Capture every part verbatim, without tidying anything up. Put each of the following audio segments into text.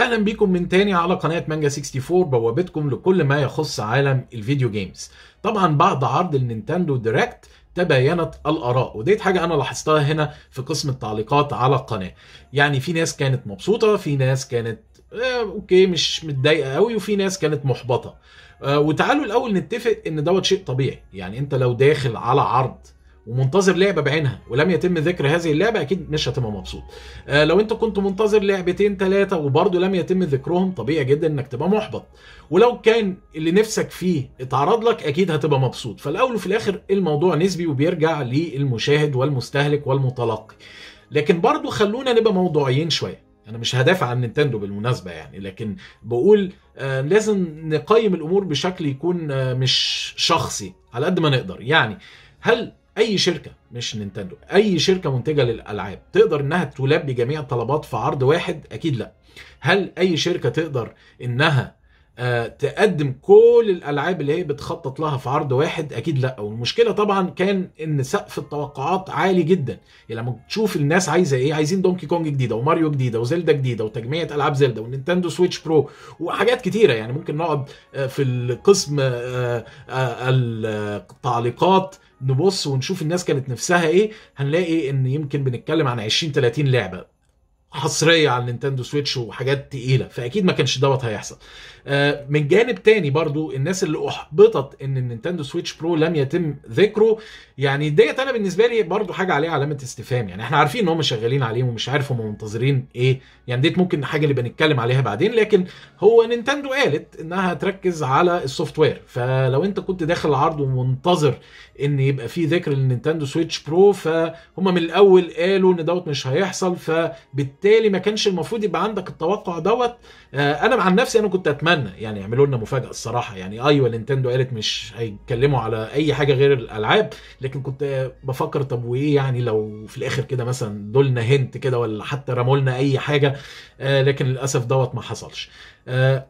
اهلا بيكم من تاني على قناة مانجا اربعة وستين، بوابتكم لكل ما يخص عالم الفيديو جيمز. طبعا بعد عرض النينتندو دايركت تباينت الاراء، وديت حاجه انا لاحظتها هنا في قسم التعليقات على القناه. يعني في ناس كانت مبسوطه، في ناس كانت آه اوكي مش متضايقه قوي، وفي ناس كانت محبطه. آه وتعالوا الاول نتفق ان دوت شيء طبيعي. يعني انت لو داخل على عرض ومنتظر لعبه بعينها ولم يتم ذكر هذه اللعبه، اكيد مش هتبقى مبسوط. آه لو انت كنت منتظر لعبتين ثلاثه وبرده لم يتم ذكرهم، طبيعي جدا انك تبقى محبط. ولو كان اللي نفسك فيه اتعرض لك، اكيد هتبقى مبسوط. فالاول وفي الاخر الموضوع نسبي وبيرجع للمشاهد والمستهلك والمتلقي. لكن برده خلونا نبقى موضوعيين شويه. انا مش هدافع عن نينتندو بالمناسبه يعني، لكن بقول آه لازم نقيم الامور بشكل يكون آه مش شخصي على قد ما نقدر. يعني هل اي شركه، مش نينتندو، اي شركه منتجه للالعاب تقدر انها تلبي جميع الطلبات في عرض واحد؟ اكيد لا. هل اي شركه تقدر انها تقدم كل الالعاب اللي هي بتخطط لها في عرض واحد؟ اكيد لا. والمشكله طبعا كان ان سقف التوقعات عالي جدا. يعني لما تشوف الناس عايزه ايه، عايزين دونكي كونج جديده وماريو جديده وزيلدا جديده وتجميعة العاب زيلدا ونينتندو سويتش برو وحاجات كتيره. يعني ممكن نقعد في القسم التعليقات نبص ونشوف الناس كانت نفسها ايه، هنلاقي ان يمكن بنتكلم عن عشرين تلاتين لعبه حصريه على النينتندو سويتش وحاجات تقيله. فاكيد ما كانش دوت هيحصل. من جانب تاني برضو الناس اللي احبطت ان النينتندو سويتش برو لم يتم ذكره، يعني ديت انا بالنسبه لي برضو حاجه عليها علامه استفهام. يعني احنا عارفين ان هم شغالين عليه ومش عارف هم منتظرين ايه. يعني ديت ممكن حاجه اللي بنتكلم عليها بعدين. لكن هو نينتندو قالت انها هتركز على السوفت وير، فلو انت كنت داخل العرض ومنتظر ان يبقى في ذكر للنينتندو سويتش برو، فهم من الاول قالوا ان دوت مش هيحصل، فبالتالي ما كانش المفروض يبقى عندك التوقع دوت. انا عن نفسي انا كنت اتمنى يعني يعملوا لنا مفاجأة الصراحة. يعني ايوه نينتندو قالت مش هيتكلموا على اي حاجة غير الالعاب، لكن كنت بفكر طب وايه يعني لو في الاخر كده مثلا دولنا هنت كده ولا حتى رموا لنا اي حاجة. آه لكن للاسف دوت ما حصلش. آه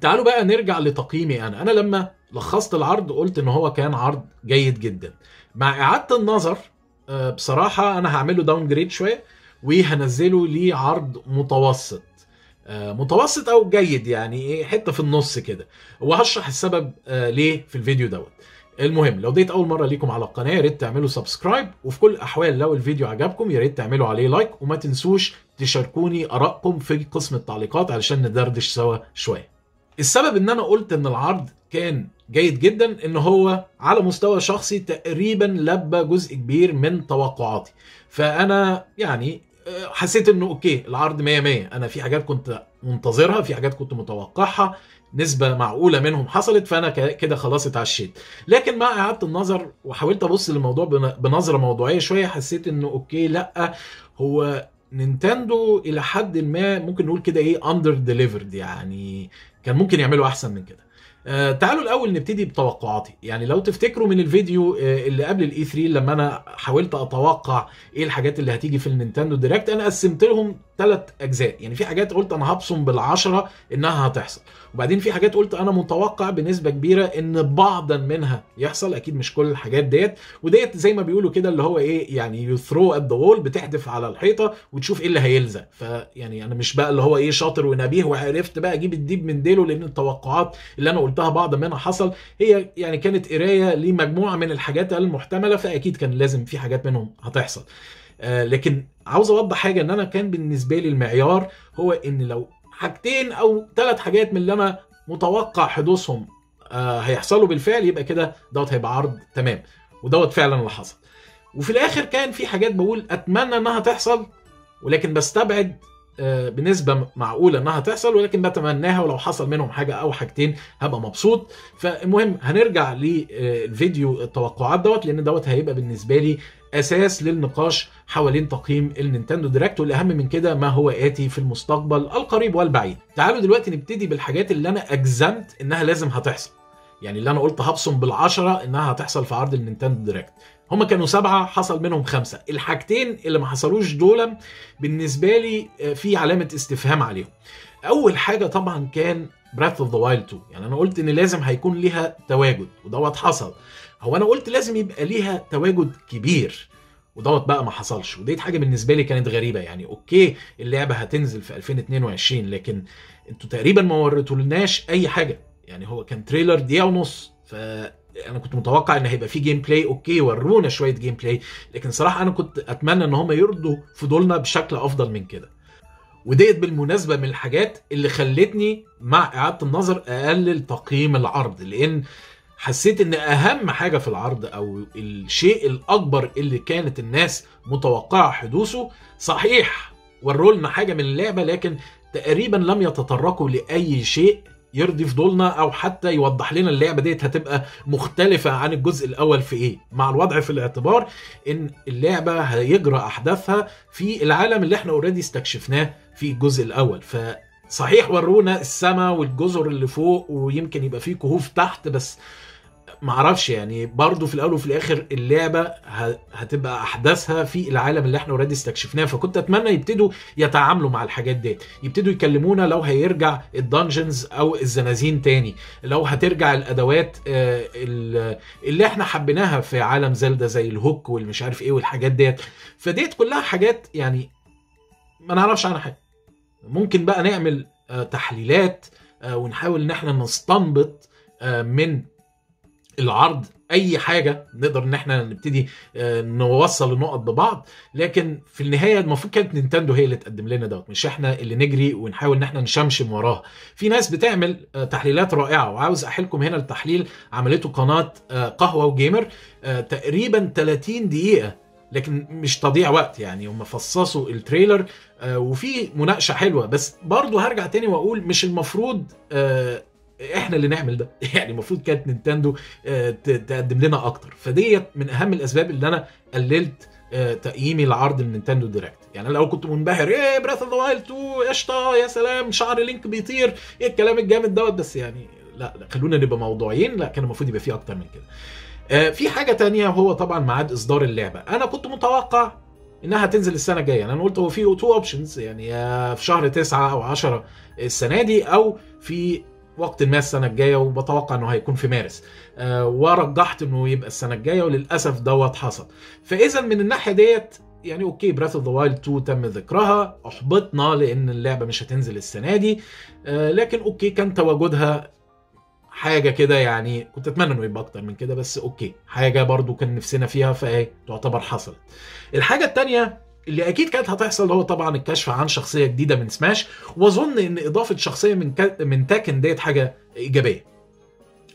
تعالوا بقى نرجع لتقييمي. انا انا لما لخصت العرض قلت ان هو كان عرض جيد جدا مع اعادة النظر. آه بصراحة انا هعمله داون جريد شوية وهنزله ليه عرض متوسط، متوسط او جيد، يعني ايه حته في النص كده، وهشرح السبب ليه في الفيديو دوت. المهم لو ديت اول مره ليكم على القناه، يا ريت تعملوا سبسكرايب، وفي كل الاحوال لو الفيديو عجبكم يا ريت تعملوا عليه لايك، وما تنسوش تشاركوني ارائكم في قسم التعليقات علشان ندردش سوا شويه. السبب ان انا قلت ان العرض كان جيد جدا ان هو على مستوى شخصي تقريبا لبى جزء كبير من توقعاتي. فانا يعني حسيت انه اوكي العرض مية مية. انا في حاجات كنت منتظرها، في حاجات كنت متوقعها، نسبة معقولة منهم حصلت، فانا كده خلاص اتعشيت. لكن مع اعادة النظر وحاولت ابص للموضوع بنظرة موضوعية شوية، حسيت انه اوكي لا، هو نينتندو الى حد ما ممكن نقول كده ايه اندر ديليفرد، يعني كان ممكن يعملوا احسن من كده. آه تعالوا الاول نبتدي بتوقعاتي. يعني لو تفتكروا من الفيديو آه اللي قبل الاي ثلاثة لما انا حاولت اتوقع ايه الحاجات اللي هتيجي في النينتندو دايركت، انا قسمت لهم ثلاث اجزاء. يعني في حاجات قلت انا هبصم بالعشرة انها هتحصل، وبعدين في حاجات قلت انا متوقع بنسبه كبيره ان بعضا منها يحصل، اكيد مش كل الحاجات ديت، وديت زي ما بيقولوا كده اللي هو ايه يعني يو ثرو ات ذا وول، بتحدف على الحيطه وتشوف ايه اللي هيلزق. فيعني انا مش بقى اللي هو ايه شاطر ونبيه وعرفت بقى اجيب الديب من ديله، لان التوقعات اللي انا قلتها بعض منها حصل. هي يعني كانت قرايه لمجموعه من الحاجات المحتمله، فاكيد كان لازم في حاجات منهم هتحصل. آه لكن عاوز اوضح حاجه، ان انا كان بالنسبه لي المعيار هو ان لو حاجتين او ثلاث حاجات من اللي انا متوقع حدوثهم آه هيحصلوا بالفعل، يبقى كده دوت هيبقى عرض تمام، ودوت فعلا اللي حصل. وفي الاخر كان في حاجات بقول اتمنى انها تحصل، ولكن بستبعد آه بنسبه معقوله انها تحصل، ولكن بتمناها، ولو حصل منهم حاجه او حاجتين هبقى مبسوط. فالمهم هنرجع للفيديو التوقعات دوت، لان دوت هيبقى بالنسبه لي اساس للنقاش حوالين تقييم النينتندو دايركت، والاهم من كده ما هو اتي في المستقبل القريب والبعيد. تعالوا دلوقتي نبتدي بالحاجات اللي انا اجزمت انها لازم هتحصل. يعني اللي انا قلت هبصم بالعشرة انها هتحصل في عرض النينتندو دايركت، هما كانوا سبعه حصل منهم خمسه. الحاجتين اللي ما حصلوش دول بالنسبه لي في علامه استفهام عليهم. اول حاجه طبعا كان براث اوف ذا وايلد تو، يعني انا قلت ان لازم هيكون ليها تواجد، ودوت حصل. هو انا قلت لازم يبقى ليها تواجد كبير، ودوت بقى ما حصلش، وديت حاجه بالنسبه لي كانت غريبه. يعني اوكي اللعبه هتنزل في ألفين واتنين وعشرين لكن انتوا تقريبا ما وريتولناش اي حاجه. يعني هو كان تريلر دقيقه ونص، فانا كنت متوقع ان هيبقى في جيم بلاي، اوكي ورونا شويه جيم بلاي، لكن صراحه انا كنت اتمنى ان هم يرضوا فضولنا بشكل افضل من كده. وديت بالمناسبه من الحاجات اللي خلتني مع اعاده النظر اقلل تقييم العرض، لان حسيت ان اهم حاجه في العرض او الشيء الاكبر اللي كانت الناس متوقعه حدوثه صحيح وروا لنا حاجه من اللعبه، لكن تقريبا لم يتطرقوا لاي شيء يرضي فضولنا او حتى يوضح لنا اللعبه ديت هتبقى مختلفه عن الجزء الاول في ايه، مع الوضع في الاعتبار ان اللعبه هيجرى احداثها في العالم اللي احنا اوريدي استكشفناه في الجزء الاول. ف صحيح ورونا السما والجزر اللي فوق ويمكن يبقى فيه كهوف تحت، بس معرفش يعني برضو في الاول وفي الاخر اللعبه هتبقى احداثها في العالم اللي احنا اوريدي استكشفناه. فكنت اتمنى يبتدوا يتعاملوا مع الحاجات دي، يبتدوا يكلمونا لو هيرجع الدنجنز او الزنازين تاني، لو هترجع الادوات اللي احنا حبيناها في عالم زلدا زي الهوك والمش عارف ايه والحاجات ديت. فديت كلها حاجات يعني ما نعرفش عنها حاجه. ممكن بقى نعمل تحليلات ونحاول ان احنا نستنبط من العرض اي حاجه نقدر ان احنا نبتدي نوصل النقط ببعض، لكن في النهايه المفروض كانت نينتندو هي اللي تقدم لنا دوت، مش احنا اللي نجري ونحاول ان احنا نشمشم وراها. في ناس بتعمل تحليلات رائعه، وعاوز احيلكم هنا لتحليل عملته قناه قهوه وجيمر تقريبا تلاتين دقيقة، لكن مش تضييع وقت. يعني هم فصصوا التريلر آه وفي مناقشه حلوه، بس برضو هرجع تاني واقول مش المفروض آه احنا اللي نعمل ده، يعني المفروض كانت نينتندو آه تقدم لنا اكتر. فديت من اهم الاسباب اللي انا قللت آه تقييمي لعرض النينتندو دايركت. يعني الاول كنت منبهر، ايه براث اوف ذا وايلد اتنين قشطه، يا سلام شعر لينك بيطير، ايه الكلام الجامد دوت، بس يعني لا, لا خلونا نبقى موضوعيين، لا كان المفروض يبقى فيه اكتر من كده. في حاجة تانية هو طبعا ميعاد إصدار اللعبة، أنا كنت متوقع إنها تنزل السنة الجاية، يعني أنا قلت هو في تو أوبشنز، يعني في شهر تسعة أو عشرة السنة دي أو في وقت ما السنة الجاية، وبتوقع إنه هيكون في مارس، ورجحت إنه يبقى السنة الجاية وللأسف دوت حصل. فإذا من الناحية ديت يعني اوكي براث اوف ذا وايلد اتنين تم ذكرها، أحبطنا لأن اللعبة مش هتنزل السنة دي، لكن اوكي كان تواجدها حاجه كده، يعني كنت اتمنى انه يبقى اكتر من كده، بس اوكي حاجه برضو كان نفسنا فيها فايه تعتبر حصلت. الحاجه الثانيه اللي اكيد كانت هتحصل هو طبعا الكشف عن شخصيه جديده من سماش، واظن ان اضافه شخصيه من كا... من تاكن ديت حاجه ايجابيه.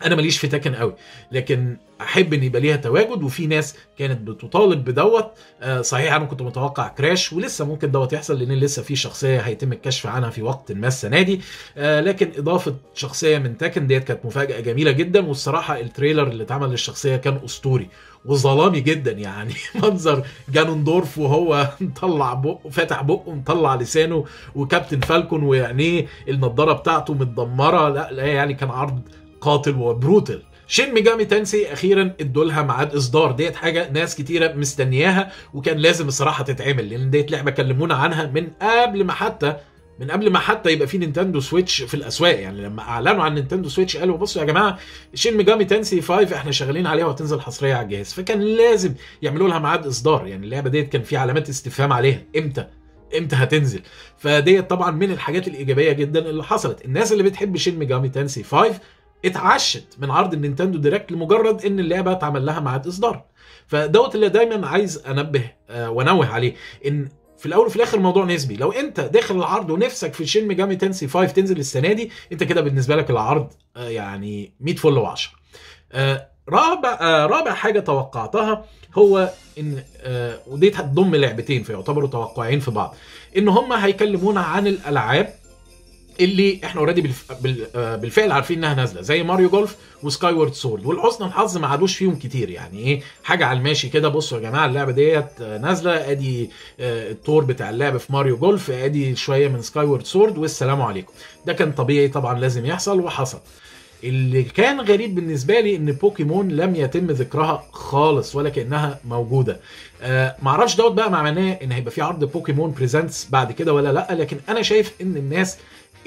انا ماليش في تاكن قوي، لكن احب ان يبقى ليها تواجد، وفي ناس كانت بتطالب بدوت. آه صحيح انا كنت متوقع كراش، ولسه ممكن دوت يحصل لان لسه في شخصيه هيتم الكشف عنها في وقت ما السنه دي، آه لكن اضافه شخصيه من تاكن ديت كانت مفاجاه جميله جدا. والصراحه التريلر اللي اتعمل للشخصيه كان اسطوري وظلامي جدا، يعني منظر جانوندورف وهو مطلع بقه، فاتح بقه مطلع لسانه، وكابتن فالكون ويعني النضاره بتاعته متدمره، لا لا يعني كان عرض قاتل وبروتل. شين ميجامي تنسي اخيرا ادوا لها ميعاد اصدار، ديت حاجه ناس كتيره مستنياها وكان لازم الصراحه تتعمل، لان ديت لعبه كلمونا عنها من قبل ما حتى من قبل ما حتى يبقى في نينتندو سويتش في الاسواق. يعني لما اعلنوا عن نينتندو سويتش قالوا بصوا يا جماعه شين ميجامي تنسي خمسة احنا شغالين عليها وهتنزل حصريه على الجهاز، فكان لازم يعملوا لها ميعاد اصدار. يعني اللعبه ديت كان في علامات استفهام عليها، امتى امتى هتنزل؟ فديت طبعا من الحاجات الايجابيه جدا اللي حصلت. الناس اللي بتحب شين ميجامي تنسي خمسة اتعشت من عرض النينتندو دايركت لمجرد ان اللعبه اتعمل لها ميعاد اصدار. فدوت اللي دايما عايز انبه وانوه عليه، ان في الاول وفي الاخر موضوع نسبي. لو انت داخل العرض ونفسك في شين ميجامي تنسي خمسة تنزل السنه دي، انت كده بالنسبه لك العرض يعني مية فل وعشرة. رابع رابع حاجه توقعتها هو ان ودي هتضم لعبتين فيعتبروا توقعين في بعض، ان هم هيكلمونا عن الالعاب اللي احنا اوريدي بالف... بالفعل عارفين انها نازله، زي ماريو جولف وسكاي وورد سورد، ولحسن الحظ ما عادوش فيهم كتير. يعني ايه حاجه على الماشي كده، بصوا يا جماعه اللعبه ديت نازله، ادي التور بتاع اللعبه في ماريو جولف، ادي شويه من سكاي وورد سورد، والسلام عليكم. ده كان طبيعي طبعا لازم يحصل وحصل. اللي كان غريب بالنسبه لي ان بوكيمون لم يتم ذكرها خالص ولا كانها موجوده. أه معرفش دوت بقى معناه ان هيبقى في عرض بوكيمون بريزنتس بعد كده ولا لا، لكن انا شايف ان الناس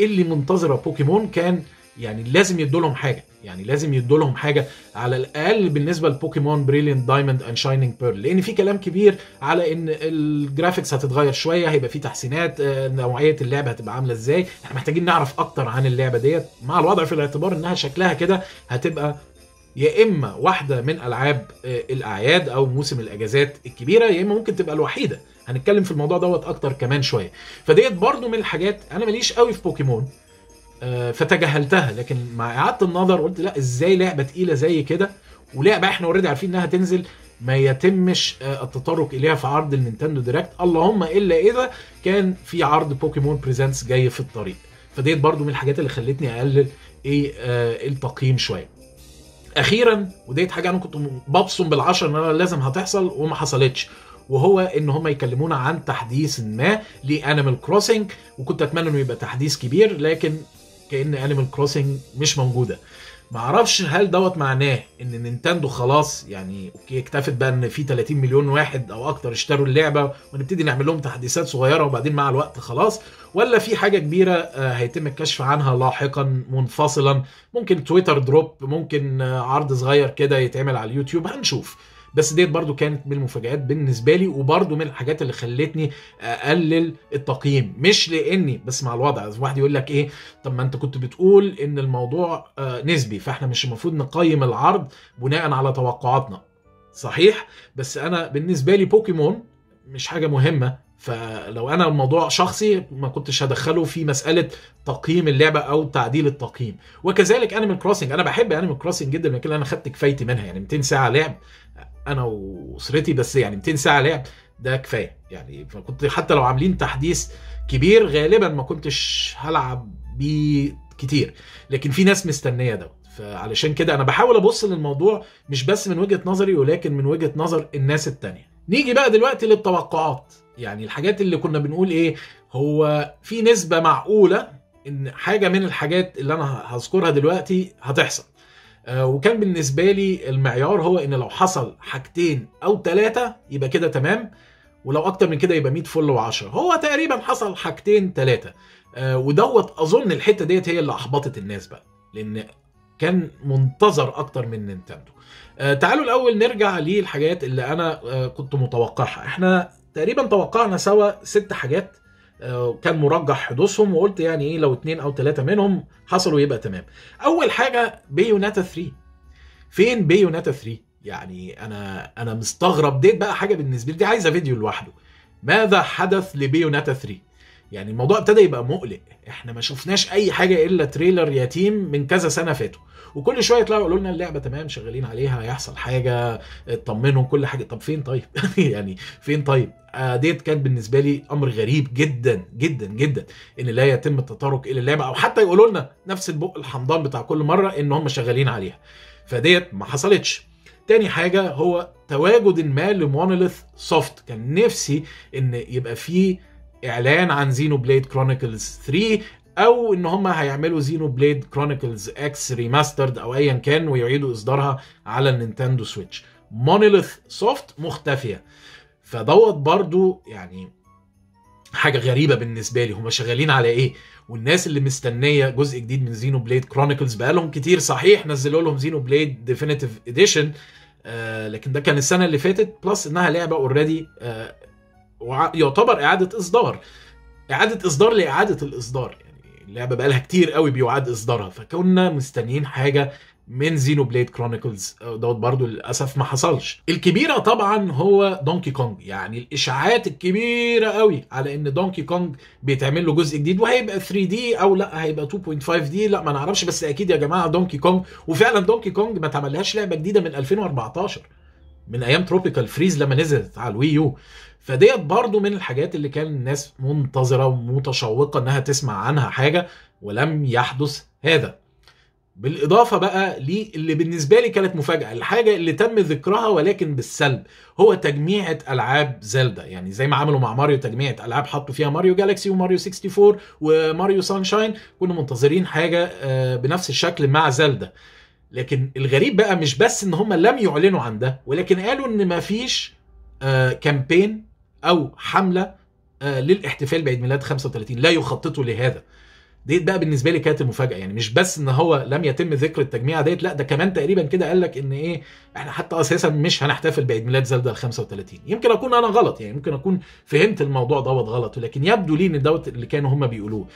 اللي منتظره بوكيمون كان يعني لازم يدوا لهم حاجه، يعني لازم يدوا لهم حاجه على الاقل بالنسبه لبوكيمون بريليانت دايموند اند شايننج بيرل، لان في كلام كبير على ان الجرافيكس هتتغير شويه، هيبقى في تحسينات، نوعيه اللعبه هتبقى عامله ازاي، احنا محتاجين نعرف اكتر عن اللعبه ديت، مع الوضع في الاعتبار انها شكلها كده هتبقى يا اما واحده من العاب الاعياد او موسم الاجازات الكبيره، يا اما ممكن تبقى الوحيده. هنتكلم في الموضوع دوت اكتر كمان شويه. فديت برضو من الحاجات، انا ماليش قوي في بوكيمون فتجاهلتها، لكن مع اعاده النظر قلت لا، ازاي لعبه تقيله زي كده ولعبه احنا اوريدي عارفين انها تنزل ما يتمش التطرق اليها في عرض النينتندو دايركت، اللهم الا اذا كان في عرض بوكيمون بريزنتس جاي في الطريق. فديت برضو من الحاجات اللي خلتني اقلل ايه التقييم شويه. اخيرا، وديت حاجه انا كنت ببصم بالعشر ان انا لازم هتحصل وما حصلتش، وهو ان هم يكلمونا عن تحديث ما لانيمال كروسنج، وكنت اتمنى انه يبقى تحديث كبير، لكن كأن انيمال كروسنج مش موجوده. معرفش هل دوت معناه ان نينتندو خلاص يعني اوكي اكتفت بقى ان في تلاتين مليون واحد او اكتر اشتروا اللعبه ونبتدي نعمل لهم تحديثات صغيره وبعدين مع الوقت خلاص، ولا في حاجه كبيره هيتم الكشف عنها لاحقا منفصلا، ممكن تويتر دروب، ممكن عرض صغير كده يتعمل على اليوتيوب، هنشوف. بس ديت برضو كانت من المفاجآت بالنسبة لي، وبرضو من الحاجات اللي خلتني أقلل التقييم، مش لأني بس مع الوضع. واحد يقول لك إيه، طب ما أنت كنت بتقول إن الموضوع نسبي، فإحنا مش المفروض نقيم العرض بناء على توقعاتنا. صحيح، بس أنا بالنسبة لي بوكيمون مش حاجة مهمة، فلو أنا الموضوع شخصي ما كنتش هدخله في مسألة تقييم اللعبة أو تعديل التقييم. وكذلك أنيمال كروسنج، أنا بحب أنيمال كروسنج جدا، لكن أنا خدت كفايتي منها، يعني مئتين ساعة لعب انا واسرتي، بس يعني مئتين ساعة لعب ده كفايه يعني. فكنت حتى لو عاملين تحديث كبير غالبا ما كنتش هلعب بيه كتير، لكن في ناس مستنيه دوت. فعلشان كده انا بحاول ابص للموضوع مش بس من وجهه نظري، ولكن من وجهه نظر الناس التانيه. نيجي بقى دلوقتي للتوقعات، يعني الحاجات اللي كنا بنقول ايه، هو في نسبه معقوله ان حاجه من الحاجات اللي انا هذكرها دلوقتي هتحصل. وكان بالنسبة لي المعيار هو ان لو حصل حاجتين او ثلاثة يبقى كده تمام، ولو اكتر من كده يبقى مية فل وعشرة. هو تقريبا حصل حاجتين ثلاثة، ودوت اظن الحتة ديت هي اللي احبطت الناس بقى، لان كان منتظر اكتر من نينتندو. تعالوا الاول نرجع للحاجات اللي انا كنت متوقعها. احنا تقريبا توقعنا سوا ست حاجات كان مرجح حدوثهم، وقلت يعني ايه لو اتنين او تلاتة منهم حصلوا يبقى تمام. اول حاجه بيوناتا ثلاثة. فين بيوناتا ثلاثة؟ يعني انا انا مستغرب. ديت بقى حاجه بالنسبه لي دي عايزه فيديو لوحده، ماذا حدث لبيوناتا ثلاثة؟ يعني الموضوع ابتدى يبقى مقلق، احنا ما شفناش اي حاجه الا تريلر يتيم من كذا سنه فاتوا، وكل شويه يطلعوا يقولوا لنا اللعبه تمام شغالين عليها، هيحصل حاجه اطمنهم كل حاجه. طب فين طيب؟ يعني فين طيب؟ آه ديت كان بالنسبه لي امر غريب جدا جدا جدا ان لا يتم التطرق الى اللعبه، او حتى يقولوا لنا نفس البق الحمضان بتاع كل مره ان هم شغالين عليها. فديت ما حصلتش. تاني حاجه هو تواجد ما لمونوليث سوفت. كان نفسي ان يبقى فيه اعلان عن زينو بليد كرونيكلز ثلاثة، او ان هم هيعملوا زينو بليد كرونيكلز اكس ريماسترد او ايا كان ويعيدوا اصدارها على النينتندو سويتش. مونوليث سوفت مختفيه، فدوت برضو يعني حاجه غريبه بالنسبه لي. هم شغالين على ايه؟ والناس اللي مستنيه جزء جديد من زينو بليد كرونيكلز بقالهم كتير، صحيح نزلوا لهم زينو بليد ديفينيتيف اديشن، آه لكن ده كان السنه اللي فاتت، بلس انها لعبه اوريدي آه ويعتبر اعاده اصدار، اعاده اصدار لاعاده الاصدار، يعني اللعبه بقى لها كتير قوي بيعاد اصدارها، فكنا مستنيين حاجه من زينو بليد كرونيكلز دوت برضو للاسف ما حصلش. الكبيره طبعا هو دونكي كونج، يعني الاشاعات الكبيره قوي على ان دونكي كونج بيتعمل له جزء جديد وهيبقى ثري دي او لا هيبقى تو بوينت فايف دي، لا ما نعرفش، بس اكيد يا جماعه دونكي كونج. وفعلا دونكي كونج ما اتعملهاش لعبه جديده من ألفين وأربعتاشر، من ايام تروبيكال فريز لما نزلت على الوي يو. فديت برضو من الحاجات اللي كان الناس منتظره ومتشوقه انها تسمع عنها حاجه، ولم يحدث هذا. بالاضافه بقى لي اللي بالنسبه لي كانت مفاجاه، الحاجه اللي تم ذكرها ولكن بالسلب، هو تجميعه العاب زلدا. يعني زي ما عملوا مع ماريو تجميعه العاب، حطوا فيها ماريو جالاكسي وماريو اربعة وستين وماريو سانشاين، كنا منتظرين حاجه بنفس الشكل مع زلدا. لكن الغريب بقى مش بس ان هم لم يعلنوا عن ده، ولكن قالوا ان مفيش كامبين او حمله للاحتفال بعيد ميلاد خمسة وتلاتين، لا يخططوا لهذا. ديت بقى بالنسبه لي كانت المفاجاه، يعني مش بس ان هو لم يتم ذكر التجميعه ديت، لا ده كمان تقريبا كده قال لك ان ايه احنا حتى اساسا مش هنحتفل بعيد ميلاد زلدا ال خمسة وثلاثين. يمكن اكون انا غلط، يعني ممكن اكون فهمت الموضوع دوت غلط، ولكن يبدو لي ان دوت اللي كانوا هم بيقولوه.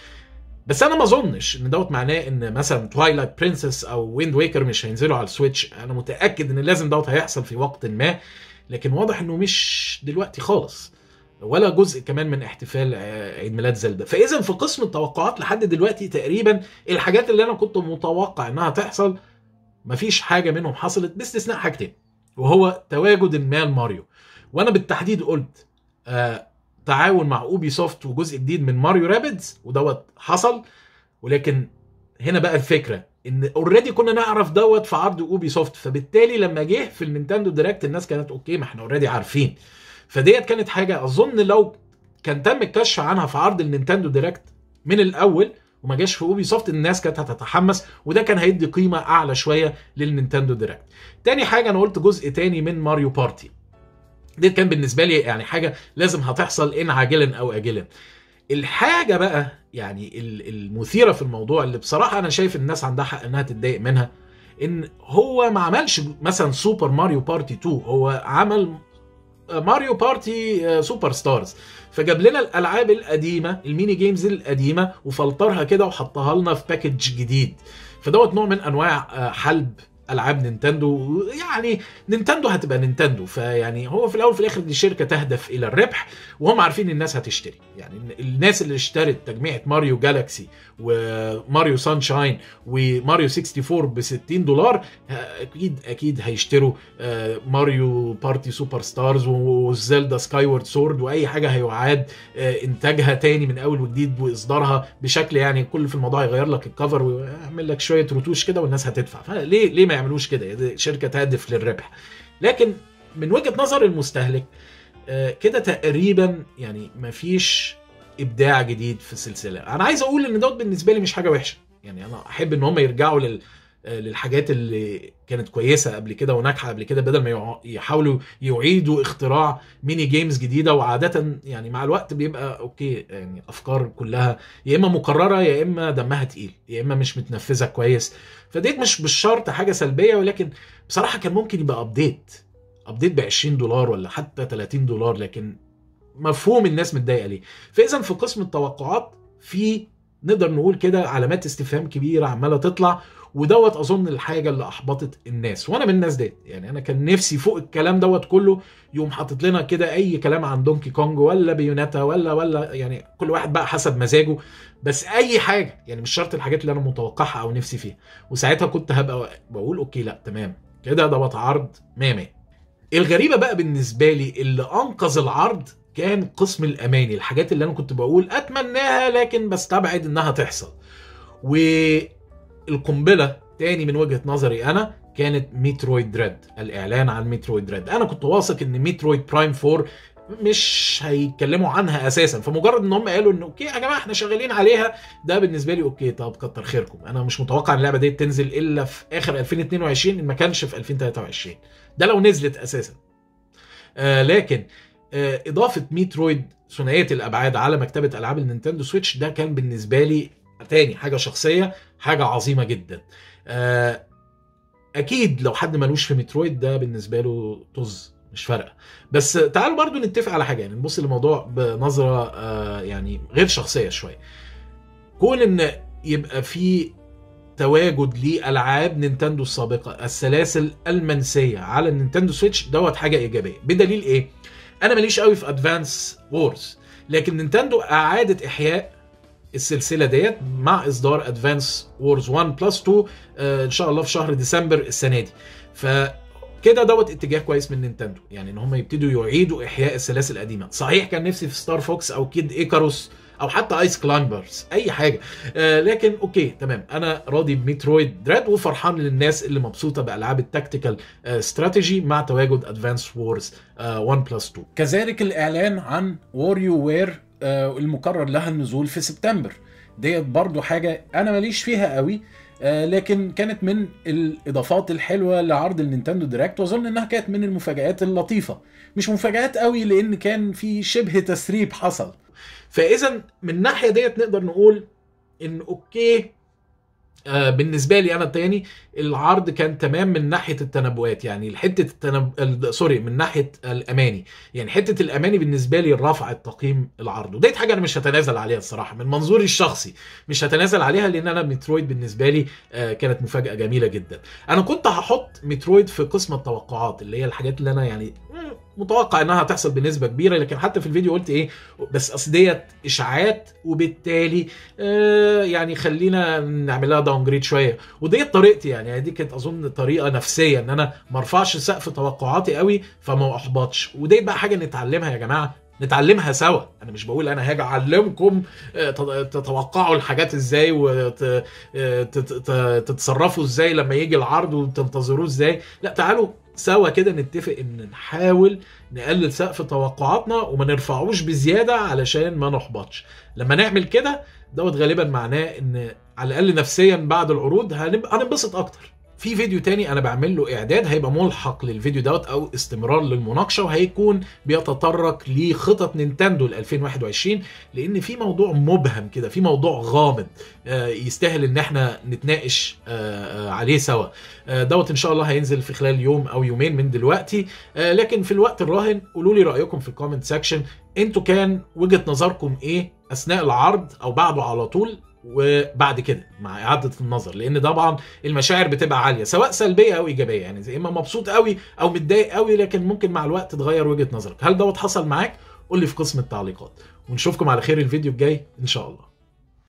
بس انا ما اظنش ان دوت معناه ان مثلا توايلايت برنسس او ويند ويكر مش هينزلوا على السويتش، انا متاكد ان لازم دوت هيحصل في وقت ما، لكن واضح انه مش دلوقتي خالص ولا جزء كمان من احتفال عيد ميلاد زلدا. فاذا في قسم التوقعات لحد دلوقتي تقريبا الحاجات اللي انا كنت متوقع انها تحصل مفيش حاجه منهم حصلت، باستثناء حاجتين، وهو تواجد ما لماريو، وانا بالتحديد قلت آه تعاون مع اوبي سوفت وجزء جديد من ماريو رابيدز، ودوت حصل. ولكن هنا بقى الفكره ان اوريدي كنا نعرف دوت في عرض اوبي سوفت، فبالتالي لما جه في النينتندو دايركت الناس كانت اوكي ما احنا اوريدي عارفين. فديت كانت حاجه اظن لو كان تم الكشف عنها في عرض النينتندو دايركت من الاول وما جاش في اوبي سوفت الناس كانت هتتحمس، وده كان هيدي قيمه اعلى شويه للنينتندو دايركت. تاني حاجه انا قلت جزء تاني من ماريو بارتي، دي كان بالنسبه لي يعني حاجه لازم هتحصل ان عاجلا او اجلا. الحاجه بقى يعني المثيره في الموضوع اللي بصراحه انا شايف الناس عندها حق انها تتضايق منها، ان هو ما عملش مثلا سوبر ماريو بارتي اتنين، هو عمل ماريو بارتي سوبر ستارز، فجاب لنا الالعاب القديمه الميني جيمز القديمه وفلترها كده وحطها لنا في باكج جديد. فدوت نوع من انواع حلب العاب نينتندو، يعني نينتندو هتبقى نينتندو، فيعني هو في الاول في الاخر دي شركه تهدف الى الربح، وهم عارفين الناس هتشتري. يعني الناس اللي اشترت تجميعه ماريو جالاكسي وماريو سانشاين وماريو اربعة وستين ب ستين دولار اكيد اكيد هيشتروا ماريو بارتي سوبر ستارز والزلدا سكاي وورد سورد واي حاجه هيعاد انتاجها تاني من اول وجديد واصدارها بشكل، يعني كل في الموضوع يغير لك الكفر ويعمل لك شويه رتوش كده والناس هتدفع، فليه ليه ما يعملوش كده؟ شركه تهدف للربح. لكن من وجهه نظر المستهلك كده تقريبا يعني مفيش ابداع جديد في السلسله. انا عايز اقول ان دوت بالنسبه لي مش حاجه وحشه، يعني انا احب ان هم يرجعوا لل للحاجات اللي كانت كويسه قبل كده وناجحه قبل كده، بدل ما يحاولوا يعيدوا اختراع ميني جيمز جديده. وعاده يعني مع الوقت بيبقى اوكي يعني افكار كلها يا اما مكرره يا اما دمها تقيل يا اما مش متنفذه كويس، فديت مش بالشرط حاجه سلبيه، ولكن بصراحه كان ممكن يبقى ابديت ابديت ب عشرين دولار ولا حتى ثلاثين دولار، لكن مفهوم الناس متضايقه ليه. فاذا في قسم التوقعات في نقدر نقول كده علامات استفهام كبيره عماله تطلع، ودوت اظن الحاجه اللي احبطت الناس، وانا من الناس ديت. يعني انا كان نفسي فوق الكلام دوت كله يقوم حاطط لنا كده اي كلام عن دونكي كونج ولا بيوناتا ولا ولا يعني كل واحد بقى حسب مزاجه، بس اي حاجه، يعني مش شرط الحاجات اللي انا متوقعها او نفسي فيها، وساعتها كنت هبقى بقول اوكي لا تمام كده دوت عرض مية مية. الغريبه بقى بالنسبه لي اللي انقذ العرض كان قسم الاماني، الحاجات اللي انا كنت بقول اتمناها لكن بستبعد انها تحصل. و القنبله تاني من وجهه نظري انا كانت مترويد دريد، الاعلان عن مترويد دريد. انا كنت واثق ان مترويد برايم فور مش هيتكلموا عنها اساسا، فمجرد ان هم قالوا ان اوكي يا جماعه احنا شغالين عليها ده بالنسبه لي اوكي طب كتر خيركم. انا مش متوقع ان اللعبه دي تنزل الا في اخر ألفين واثنين وعشرين، ان ما كانش في ألفين وثلاثة وعشرين ده لو نزلت اساسا. آه لكن آه اضافه مترويد ثنائيه الابعاد على مكتبه العاب النينتندو سويتش ده كان بالنسبه لي تاني حاجه شخصيه حاجه عظيمه جدا. اكيد لو حد مالوش في مترويد ده بالنسبه له طز مش فارقه، بس تعالوا برضو نتفق على حاجه، يعني نبص للموضوع بنظره يعني غير شخصيه شويه. كون ان يبقى في تواجد لالعاب نينتندو السابقه السلاسل المنسيه على النينتندو سويتش دوت حاجه ايجابيه. بدليل ايه؟ انا ماليش قوي في ادفانس وورز، لكن نينتندو اعادت احياء السلسله ديت مع اصدار ادفانس وورز واحد بلس اتنين آه ان شاء الله في شهر ديسمبر السنه دي. فكده دوت اتجاه كويس من نينتندو، يعني ان هم يبتدوا يعيدوا احياء السلاسل القديمه. صحيح كان نفسي في ستار فوكس او كيد ايكاروس او حتى ايس كلايمبرز اي حاجه، آه لكن اوكي تمام انا راضي بمترويد دريد، وفرحان للناس اللي مبسوطه بالعاب التكتيكال آه استراتيجي مع تواجد ادفانس وورز آه واحد بلس اتنين. كذلك الاعلان عن واريو وير المقرر لها النزول في سبتمبر، ديت برضو حاجة أنا ماليش فيها قوي، لكن كانت من الإضافات الحلوة لعرض النينتندو دايركت، وأظن إنها كانت من المفاجآت اللطيفة. مش مفاجآت قوي لأن كان في شبه تسريب حصل. فإذا من الناحية ديت نقدر نقول ان اوكي آه بالنسبه لي انا تاني العرض كان تمام من ناحيه التنبؤات، يعني حته التنب... سوري من ناحيه الاماني، يعني حته الاماني بالنسبه لي رفع التقييم العرض، وديت حاجه انا مش هتنازل عليها الصراحه من منظوري الشخصي، مش هتنازل عليها لان انا مترويد بالنسبه لي آه كانت مفاجاه جميله جدا. انا كنت هحط مترويد في قسم التوقعات اللي هي الحاجات اللي انا يعني متوقع انها هتحصل بنسبه كبيره، لكن حتى في الفيديو قلت ايه بس اصل ديت اشاعات وبالتالي آه يعني خلينا نعمل لها داون جريد شويه، وديت طريقتي يعني دي كانت اظن طريقه نفسيه ان انا ما ارفعش سقف توقعاتي قوي فما احبطش، وديت بقى حاجه نتعلمها يا جماعه، نتعلمها سوا. انا مش بقول انا هاجي اعلمكم تتوقعوا الحاجات ازاي وتتصرفوا ازاي لما يجي العرض وتنتظروه ازاي، لا تعالوا سوا كده نتفق ان نحاول نقلل سقف توقعاتنا وما نرفعوش بزياده علشان ما نحبطش. لما نعمل كده دوت غالبا معناه ان على الاقل نفسيا بعد العروض هننبسط اكتر. في فيديو تاني انا بعمل له اعداد هيبقى ملحق للفيديو دوت او استمرار للمناقشه، وهيكون بيتطرق لخطط نينتندو ل ألفين وواحد وعشرين لان في موضوع مبهم كده، في موضوع غامض يستاهل ان احنا نتناقش عليه سوا. دوت ان شاء الله هينزل في خلال يوم او يومين من دلوقتي، لكن في الوقت الراهن قولوا لي رايكم في الكومنت سكشن، انتوا كان وجهه نظركم ايه اثناء العرض او بعده على طول وبعد كده مع اعاده النظر، لان طبعا المشاعر بتبقى عاليه سواء سلبيه او ايجابيه، يعني زي اما مبسوط قوي او متضايق قوي، لكن ممكن مع الوقت تتغير وجهه نظرك. هل دوت حصل معاك؟ قول لي في قسم التعليقات، ونشوفكم على خير الفيديو الجاي ان شاء الله.